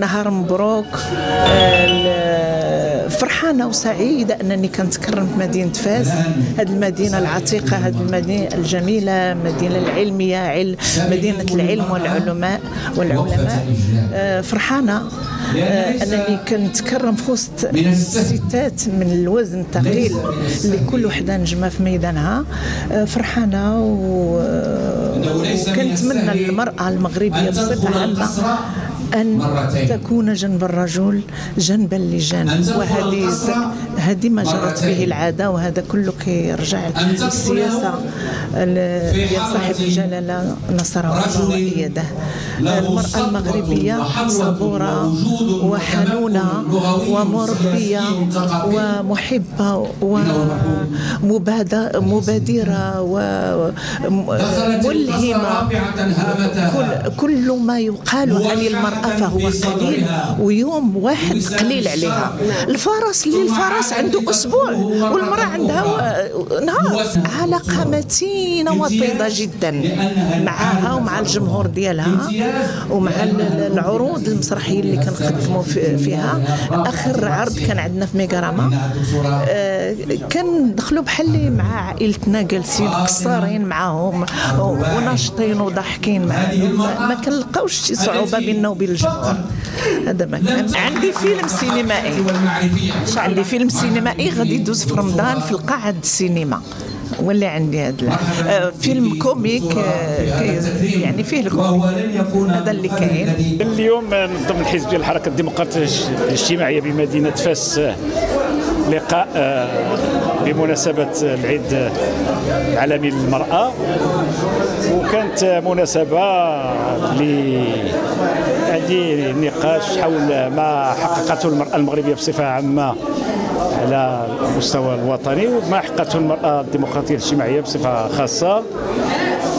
نهار مبروك. فرحانة وسعيدة أنني كنتكرم في مدينة فاس، هذه المدينة العتيقة، هذه المدينة الجميلة، مدينة العلمية، مدينة العلم والعلماء. فرحانة أنني كنتكرم في وسط ستات من الوزن الثقيل اللي كل وحدة نجمة في ميدانها. فرحانة وكنتمنى للمرأة المغربية بصفة عامة أن تكون جنب الرجل، جنبا لجانب، وهذه ما جرت به العادة، وهذا كله كيرجع للسياسة ديال صاحب الجلالة نصر الله وإيده. المرأة المغربية صبورة وحنونة ومربية ومحبة ومبادرة وملهمة. كل ما يقال عن المرأة فهو قليل، ويوم واحد قليل عليها. الفرس اللي الفرس عنده أسبوع والمرأة عندها نهار. علاقة متينة وطيدة جدا معها ومع الجمهور ديالها ومع العروض المسرحية اللي كنقدموا فيها. آخر عرض كان عندنا في ميغراما، كندخلوا بحال مع عائلتنا، جالسين قصارين معاهم وناشطين وضاحكين معاهم، ما كنلقاوش شي صعوبة بيننا وبين الجمهور. هذا ما كان. عندي فيلم سينمائي، عندي فيلم سينمائي غادي يدوز في رمضان في القاعة السينما، ولا عندي هذا فيلم كوميك يعني فيه الكوميك. هذا اللي كاين اليوم من ضمن حزب الحركة الديمقراطية الاجتماعية بمدينة فاس، لقاء بمناسبة العيد العالمي للمرأة، وكانت مناسبة لنقاش حول ما حققته المرأة المغربية بصفة عامة على المستوى الوطني، وما حققته المرأة الديمقراطية الاجتماعية بصفة خاصة.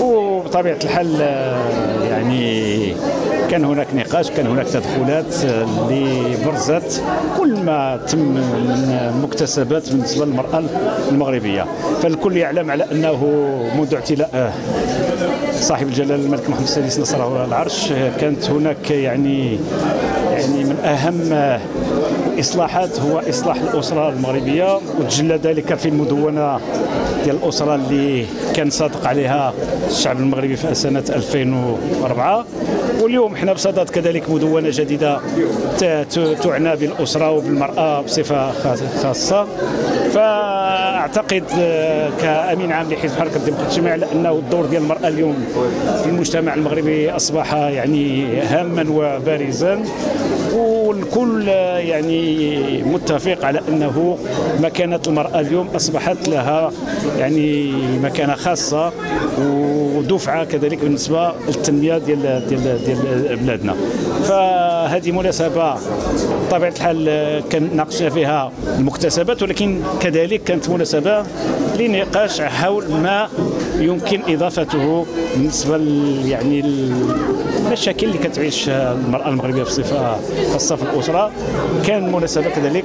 وبطبيعة الحال يعني كان هناك نقاش، كان هناك تدخلات اللي برزت كل ما تم من مكتسبات بالنسبه للمراه المغربيه. فالكل يعلم على انه منذ اعتلاء صاحب الجلاله الملك محمد السادس نصره العرش كانت هناك يعني من اهم الاصلاحات هو اصلاح الاسره المغربيه، وتجلى ذلك في المدونه ديال الاسره اللي كان صادق عليها الشعب المغربي في سنه 2004. واليوم حنا بصدد كذلك مدونه جديده تعنى بالاسره وبالمراه بصفه خاصه. فاعتقد كامين عام لحزب الحركه الديمقراطيه الاجتماعيه انه الدور ديال المراه اليوم في المجتمع المغربي اصبح يعني هاما وبارزا، والكل يعني متفق على انه مكانه المراه اليوم اصبحت لها يعني مكانه خاصه ودفعه كذلك بالنسبه للتنميه ديال بلادنا. فهذه مناسبه بطبيعه الحال كنناقشنا فيها المكتسبات، ولكن كذلك كانت مناسبه لنقاش حول ما يمكن اضافته بالنسبه يعني المشاكل اللي كتعيش المراه المغربيه بصفه خاصه في الاسره. كان مناسبه كذلك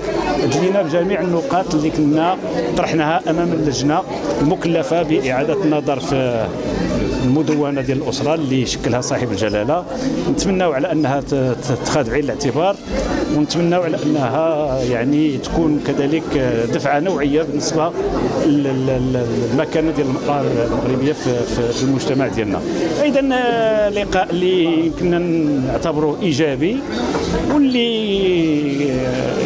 دلينا بجميع النقاط اللي كنا طرحناها امام اللجنه المكلفه باعاده النظر في المدونه ديال الاسره اللي شكلها صاحب الجلاله. نتمنوا على انها تتخذ بعين الاعتبار، ونتمنوا على انها يعني تكون كذلك دفعه نوعيه بالنسبه للمكانه ديال المراه المغربيه في المجتمع ديالنا. ايضا لقاء اللي كنا نعتبروه ايجابي، واللي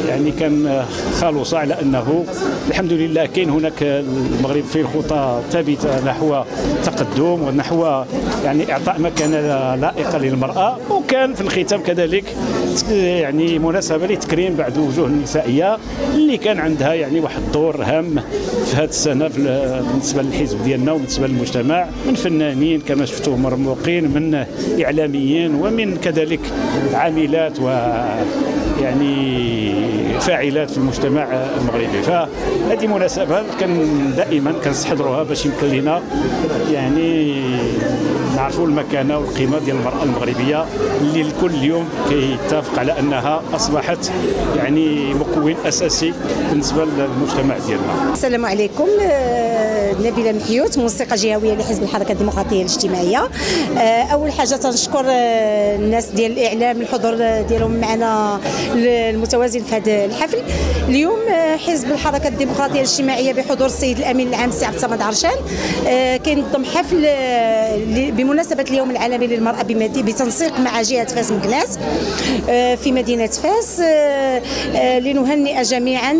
يعني كان خالصه على انه الحمد لله كاين هناك المغرب فيه خطى ثابته نحو التقدم ونحو يعني اعطاء مكانه لائقه للمراه. وكان في الختام كذلك يعني مناسبه لتكريم بعض الوجوه النسائيه اللي كان عندها يعني واحد الدور هام في هذه السنه بالنسبه للحزب ديالنا وبالنسبه للمجتمع، من فنانين كما شفتوا مرموقين، من اعلاميين، ومن كذلك عاملات و يعني فاعلات في المجتمع المغربي. فهذه مناسبة دائما كنستحضروها باش يمكن لنا يعني نعرفوا المكانة والقيمة ديال المرأة المغربية اللي الكل اليوم كيتفق على أنها أصبحت يعني مكون أساسي بالنسبة للمجتمع ديالنا. السلام عليكم. نبيلة محيوت، منسقة جهوية لحزب الحركة الديمقراطية الاجتماعية. أول حاجة تنشكر الناس ديال الإعلام الحضور ديالهم معنا المتوازن في هذا الحفل. اليوم حزب الحركة الديمقراطية الاجتماعية بحضور السيد الأمين العام السي عبد الصمد عرشان كينظم حفل بمناسبة اليوم العالمي للمرأة بتنسيق مع جهة فاس مكناس في مدينة فاس، لنهنئ جميعا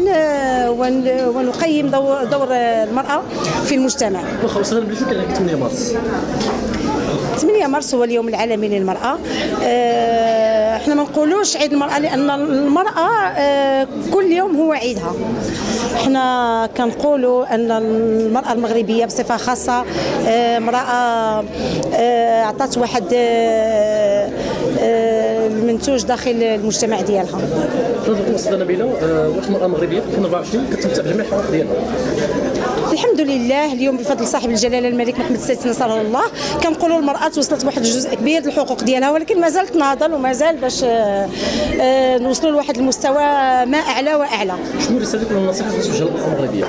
ونقيم دور المرأة في المجتمع. وخاصة بالفكرة 8 مارس 8 مارس هو اليوم العالمي للمرأة. احنا ما نقولوش عيد المرأة لأن المرأة كل يوم هو عيدها. احنا كنقولوا أن المرأة المغربية بصفة خاصة امرأة عطات واحد المنتوج داخل المجتمع ديالها. تفضلي استاذة نبيلة، واش المرأة المغربية في 2024 كتمتع بجميع الحقوق ديالها؟ الحمد لله اليوم بفضل صاحب الجلالة الملك محمد السادس نصره الله كنقولوا المرأة وصلت واحد الجزء كبير الحقوق ديالها، ولكن مازالت ناضل ومازال باش نوصلوا لواحد المستوى ما أعلى وأعلى. شنو رسالتك والنصيحة اللي توجه للمرأة المغربية؟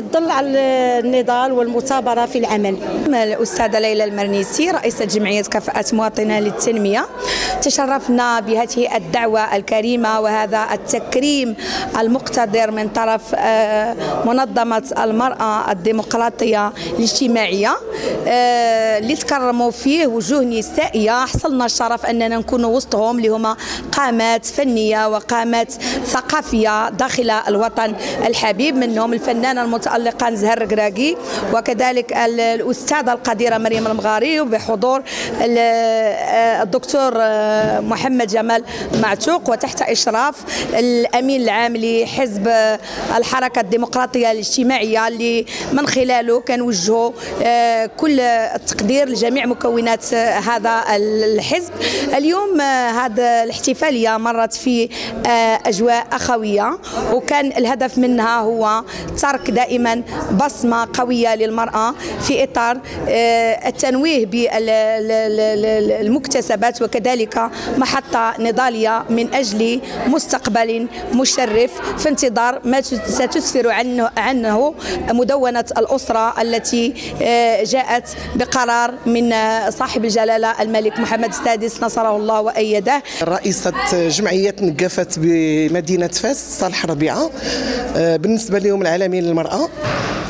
تضل على النضال والمثابرة في العمل. الأستاذة ليلى المرنيسي رئيسة جمعية كفاءة مواطنة للتنمية، تشرفنا بهذه الدعوة الكريمة وهذا التكريم المقتدر من طرف منظمة المرأة الديمقراطية الاجتماعية اللي تكرموا فيه وجوه نسائية. حصلنا الشرف أننا نكون وسطهم اللي هما قامات فنية وقامات ثقافية داخل الوطن الحبيب، منهم الفنانة المتألقة نزهة الركراكي وكذلك الأستاذة القديرة مريم المغاري، وبحضور الدكتور محمد جمال معتوق، وتحت إشراف الأمين العام لحزب الحركة الديمقراطية الاجتماعية اللي من خلاله كنوجهوا كل التقدير لجميع مكونات هذا الحزب. اليوم هذا الاحتفالية مرت في أجواء أخوية، وكان الهدف منها هو ترك دائما بصمة قوية للمرأة في إطار التنويه بالمكتسبات وكذلك محطة نضالية من أجل مستقبل مشرف في انتظار ما ستسفر عنه مدونة الأسرة التي جاءت بقرار من صاحب الجلالة الملك محمد السادس نصره الله وأيده. رئيسة جمعية نقافات بمدينة فاس صالح الربيعة، بالنسبة ليوم العالمي للمرأة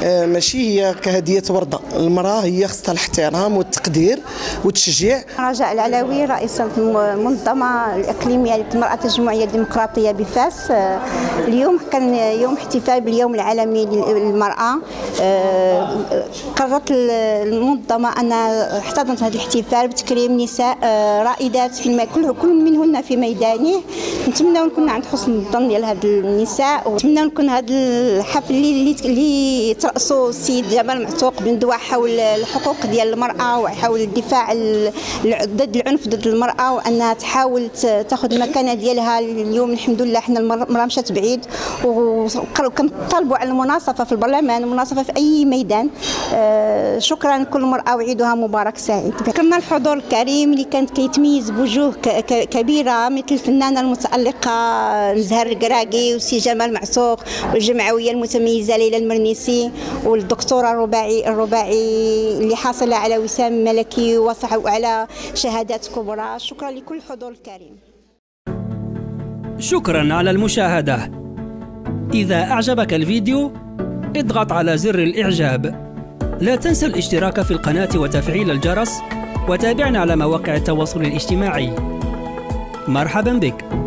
ماشي هي كهدية وردة، المرأة هي خصها الاحترام والتقدير والتشجيع. رجاء العلوي رئيسة المنظمة الإقليمية للمرأة الجمعية الديمقراطية بفاس، اليوم كان يوم احتفال باليوم العالمي للمرأة. قررت المنظمة أن احتضنت هذا الاحتفال بتكريم نساء رائدات في كل منهن في ميدانه. نتمنى نكون عند حسن الظن ديال هاد النساء، ونتمنى نكون هذا الحفل اللي ترأسوا السيد جمال معتوق بندوة حول الحقوق ديال المرأة وحول الدفاع ضد العنف ضد المرأة، وأنها تحاول تاخذ المكانة ديالها. اليوم الحمد لله حنا المرأة مشات بعيد، وكنطالبوا على المناصفة في البرلمان، المناصفة في أي ميدان. شكرا كل مرأة وعيدها مبارك سعيد. ذكرنا الحضور الكريم اللي كانت كيتميز بوجوه كبيرة مثل الفنانة المتألقة نزهة الركراكي والسي جمال معتوق والجمعوية المتميزة ليلى المرنيسي والدكتوره الرباعي اللي حاصله على وسام ملكي وعلى شهادات كبرى. شكرا لكل حضور الكريم. شكرا على المشاهده. اذا اعجبك الفيديو اضغط على زر الاعجاب، لا تنسى الاشتراك في القناه وتفعيل الجرس، وتابعنا على مواقع التواصل الاجتماعي. مرحبا بك.